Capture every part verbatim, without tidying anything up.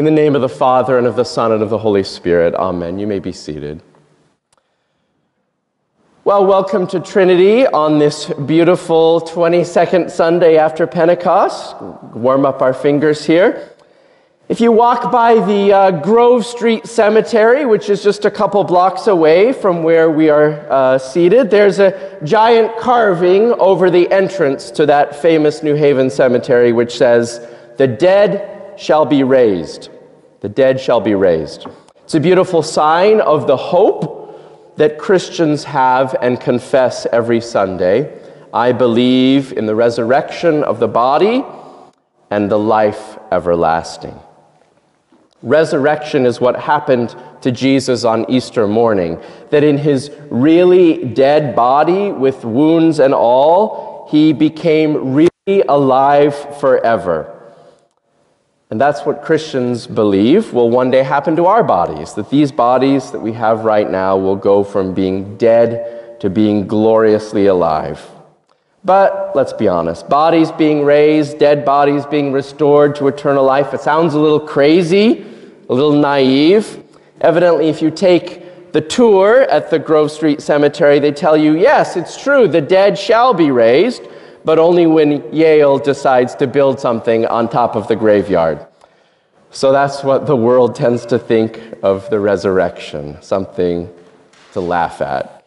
In the name of the Father, and of the Son, and of the Holy Spirit. Amen. You may be seated. Well, welcome to Trinity on this beautiful twenty-second Sunday after Pentecost. Warm up our fingers here. If you walk by the uh, Grove Street Cemetery, which is just a couple blocks away from where we are uh, seated, there's a giant carving over the entrance to that famous New Haven cemetery, which says, "The dead shall be raised." The dead shall be raised. It's a beautiful sign of the hope that Christians have and confess every Sunday. I believe in the resurrection of the body and the life everlasting. Resurrection is what happened to Jesus on Easter morning, that in his really dead body with wounds and all, he became really alive forever. And that's what Christians believe will one day happen to our bodies, that these bodies that we have right now will go from being dead to being gloriously alive. But let's be honest, bodies being raised, dead bodies being restored to eternal life, it sounds a little crazy, a little naive. Evidently, if you take the tour at the Grove Street Cemetery, they tell you, yes, it's true, the dead shall be raised, but only when Yale decides to build something on top of the graveyard. So that's what the world tends to think of the resurrection, something to laugh at.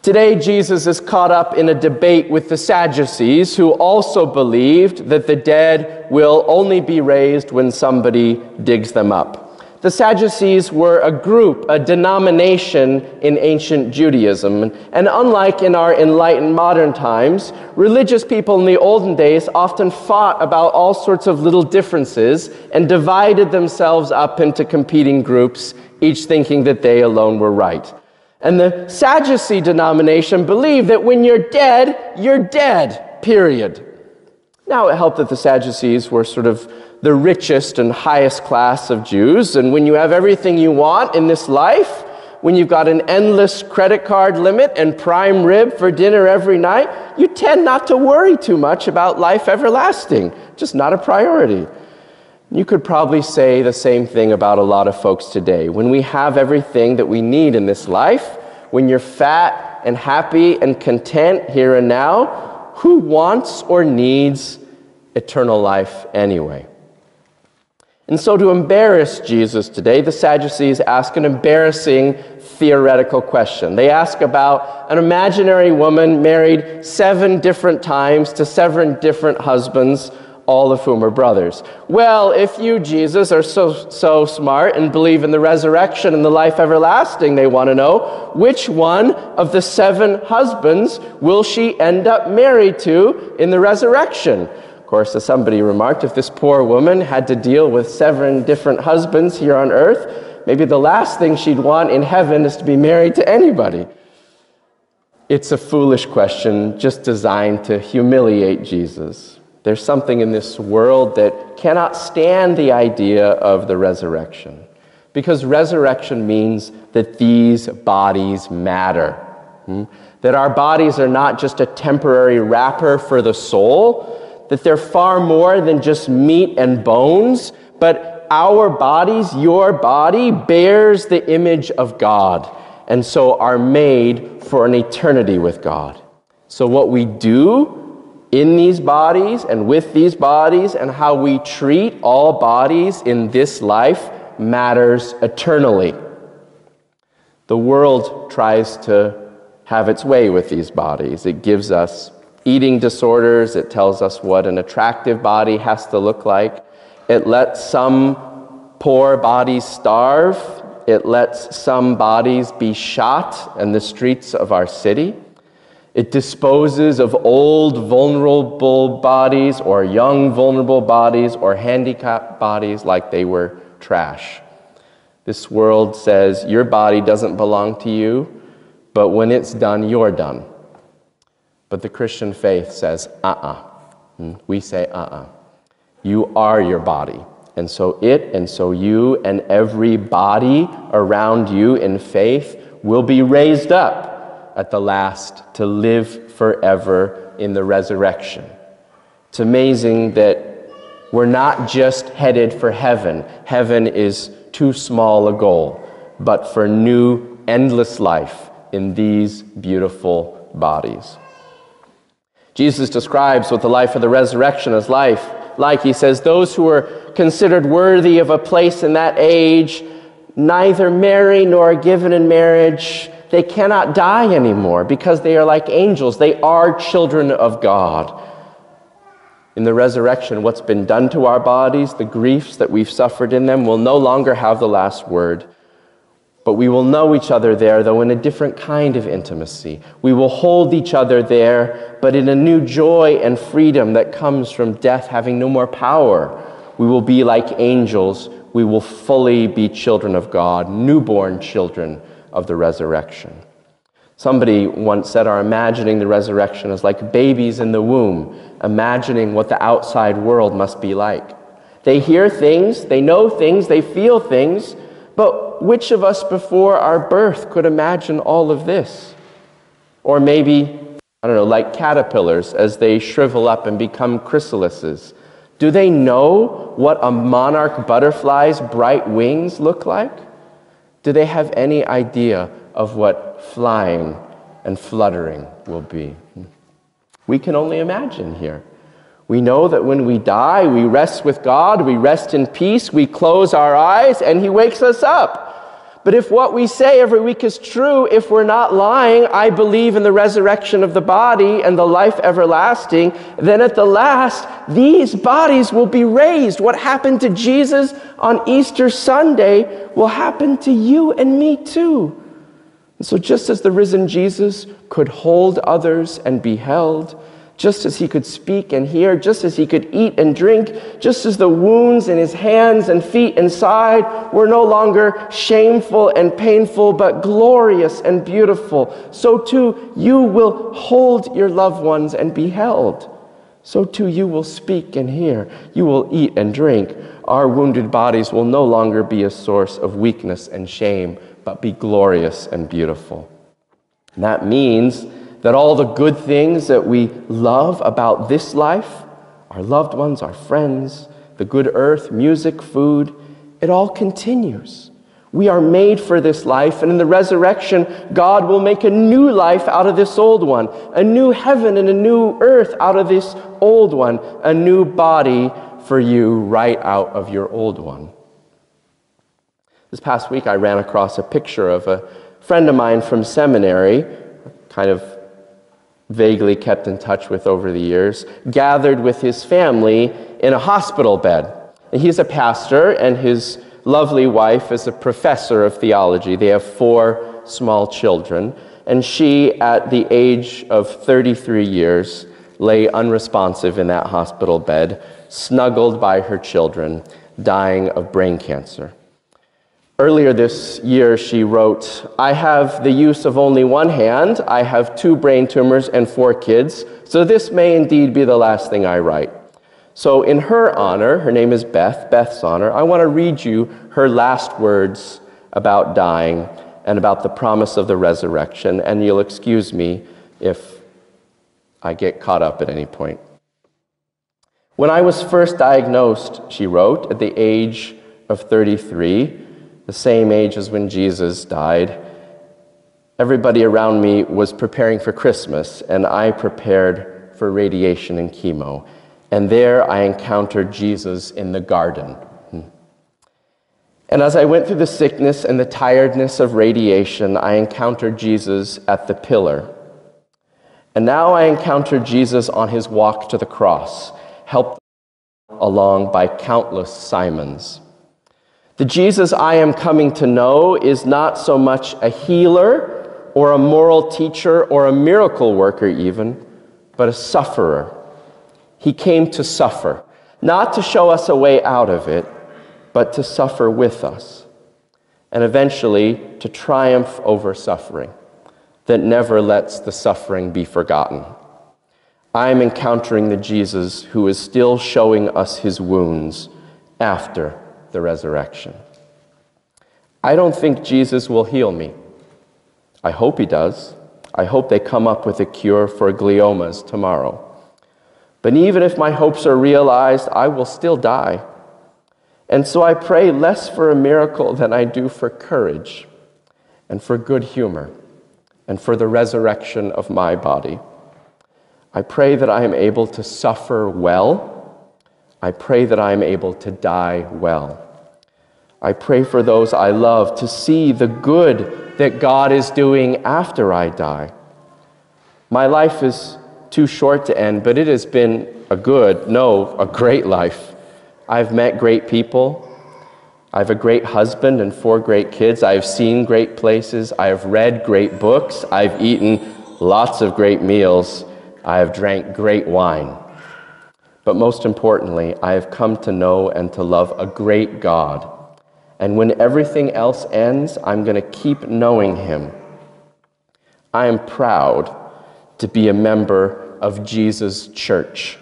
Today, Jesus is caught up in a debate with the Sadducees, who also believed that the dead will only be raised when somebody digs them up. The Sadducees were a group, a denomination in ancient Judaism, and unlike in our enlightened modern times, religious people in the olden days often fought about all sorts of little differences and divided themselves up into competing groups, each thinking that they alone were right. And the Sadducee denomination believed that when you're dead, you're dead, period. Now, it helped that the Sadducees were sort of the richest and highest class of Jews, and when you have everything you want in this life, when you've got an endless credit card limit and prime rib for dinner every night, you tend not to worry too much about life everlasting, just not a priority. You could probably say the same thing about a lot of folks today. When we have everything that we need in this life, when you're fat and happy and content here and now, who wants or needs eternal life anyway? And so to embarrass Jesus today, the Sadducees ask an embarrassing theoretical question. They ask about an imaginary woman married seven different times to seven different husbands, all of whom are brothers. Well, if you, Jesus, are so, so smart and believe in the resurrection and the life everlasting, they want to know, which one of the seven husbands will she end up married to in the resurrection? Of course, as somebody remarked, if this poor woman had to deal with seven different husbands here on earth, maybe the last thing she'd want in heaven is to be married to anybody. It's a foolish question just designed to humiliate Jesus. There's something in this world that cannot stand the idea of the resurrection, because resurrection means that these bodies matter, hmm? that our bodies are not just a temporary wrapper for the soul, that they're far more than just meat and bones, but our bodies, your body, bears the image of God, and so are made for an eternity with God. So what we do in these bodies and with these bodies and how we treat all bodies in this life matters eternally. The world tries to have its way with these bodies. It gives us eating disorders. It tells us what an attractive body has to look like. It lets some poor bodies starve. It lets some bodies be shot in the streets of our city. It disposes of old, vulnerable bodies or young, vulnerable bodies or handicapped bodies like they were trash. This world says your body doesn't belong to you, but when it's done, you're done. But the Christian faith says, uh-uh. We say, uh-uh. You are your body. And so it, and so you, and every body around you in faith will be raised up at the last to live forever in the resurrection. It's amazing that We're not just headed for heaven. Heaven is too small a goal, but for new, endless life in these beautiful bodies. Jesus describes what the life of the resurrection is life like. He says, those who were considered worthy of a place in that age neither marry nor are given in marriage. They cannot die anymore because they are like angels. They are children of God. In the resurrection, what's been done to our bodies, the griefs that we've suffered in them, will no longer have the last word. But we will know each other there, though in a different kind of intimacy. We will hold each other there, but in a new joy and freedom that comes from death having no more power. We will be like angels. We will fully be children of God, newborn children of the resurrection. Somebody once said our imagining the resurrection is like babies in the womb, imagining what the outside world must be like. They hear things, they know things, they feel things, but which of us before our birth could imagine all of this? Or maybe, I don't know, like caterpillars as they shrivel up and become chrysalises. Do they know what a monarch butterfly's bright wings look like? Do they have any idea of what flying and fluttering will be? We can only imagine here. We know that when we die, we rest with God, we rest in peace, we close our eyes, and He wakes us up. But if what we say every week is true, if we're not lying, I believe in the resurrection of the body and the life everlasting, then at the last, these bodies will be raised. What happened to Jesus on Easter Sunday will happen to you and me too. And so just as the risen Jesus could hold others and be held, just as He could speak and hear, just as He could eat and drink, just as the wounds in His hands and feet and side were no longer shameful and painful, but glorious and beautiful, so too you will hold your loved ones and be held. So too you will speak and hear. You will eat and drink. Our wounded bodies will no longer be a source of weakness and shame, but be glorious and beautiful. And that means that all the good things that we love about this life, our loved ones, our friends, the good earth, music, food, it all continues. We are made for this life, and in the resurrection, God will make a new life out of this old one, a new heaven and a new earth out of this old one, a new body for you right out of your old one. This past week, I ran across a picture of a friend of mine from seminary, kind of vaguely kept in touch with over the years, gathered with his family in a hospital bed. And he's a pastor, and his lovely wife is a professor of theology. They have four small children, and she, at the age of thirty-three years, lay unresponsive in that hospital bed, snuggled by her children, dying of brain cancer. Earlier this year, she wrote, I have the use of only one hand. I have two brain tumors and four kids, so this may indeed be the last thing I write. So in her honor, her name is Beth, Beth's honor, I want to read you her last words about dying and about the promise of the resurrection, and you'll excuse me if I get caught up at any point. When I was first diagnosed, she wrote, at the age of thirty-three, the same age as when Jesus died, everybody around me was preparing for Christmas, and I prepared for radiation and chemo. And there I encountered Jesus in the garden. And as I went through the sickness and the tiredness of radiation, I encountered Jesus at the pillar. And now I encounter Jesus on His walk to the cross, helped along by countless Simons. The Jesus I am coming to know is not so much a healer or a moral teacher or a miracle worker even, but a sufferer. He came to suffer, not to show us a way out of it, but to suffer with us, and eventually to triumph over suffering that never lets the suffering be forgotten. I am encountering the Jesus who is still showing us His wounds after the resurrection. I don't think Jesus will heal me. I hope He does. I hope they come up with a cure for gliomas tomorrow. But even if my hopes are realized, I will still die. And so I pray less for a miracle than I do for courage and for good humor and for the resurrection of my body. I pray that I am able to suffer well. I pray that I am able to die well. I pray for those I love to see the good that God is doing after I die. My life is too short to end, but it has been a good, no, a great life. I've met great people. I have a great husband and four great kids. I have seen great places. I have read great books. I've eaten lots of great meals. I have drank great wine. But most importantly, I have come to know and to love a great God. And when everything else ends, I'm going to keep knowing him. I am proud to be a member of Jesus' church.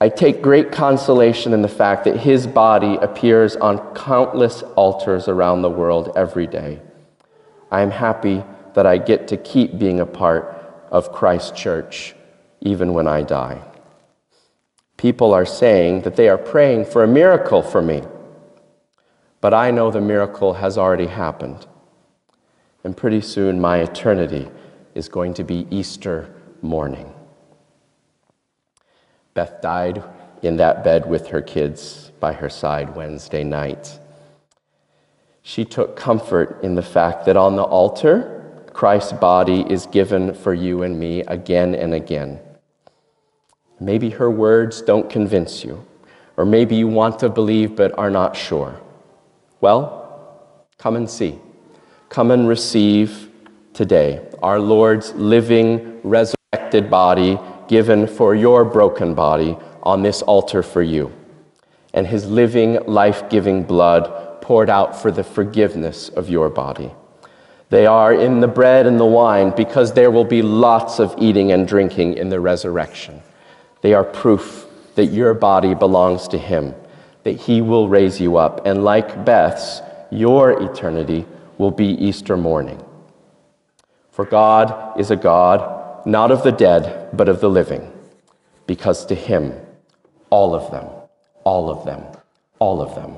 I take great consolation in the fact that his body appears on countless altars around the world every day. I am happy that I get to keep being a part of Christ's church, even when I die. People are saying that they are praying for a miracle for me, but I know the miracle has already happened. And pretty soon my eternity is going to be Easter morning. Beth died in that bed with her kids by her side Wednesday night. She took comfort in the fact that on the altar, Christ's body is given for you and me again and again. Maybe her words don't convince you, or maybe you want to believe but are not sure. Well, come and see. Come and receive today our Lord's living, resurrected body given for your broken body on this altar for you, and his living, life-giving blood poured out for the forgiveness of your body. They are in the bread and the wine because there will be lots of eating and drinking in the resurrection. They are proof that your body belongs to him, that he will raise you up, and like Beth's, your eternity will be Easter morning. For God is a God not of the dead, but of the living, because to him, all of them, all of them, all of them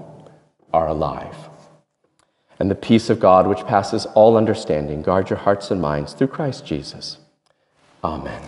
are alive. And the peace of God, which passes all understanding, guard your hearts and minds through Christ Jesus. Amen.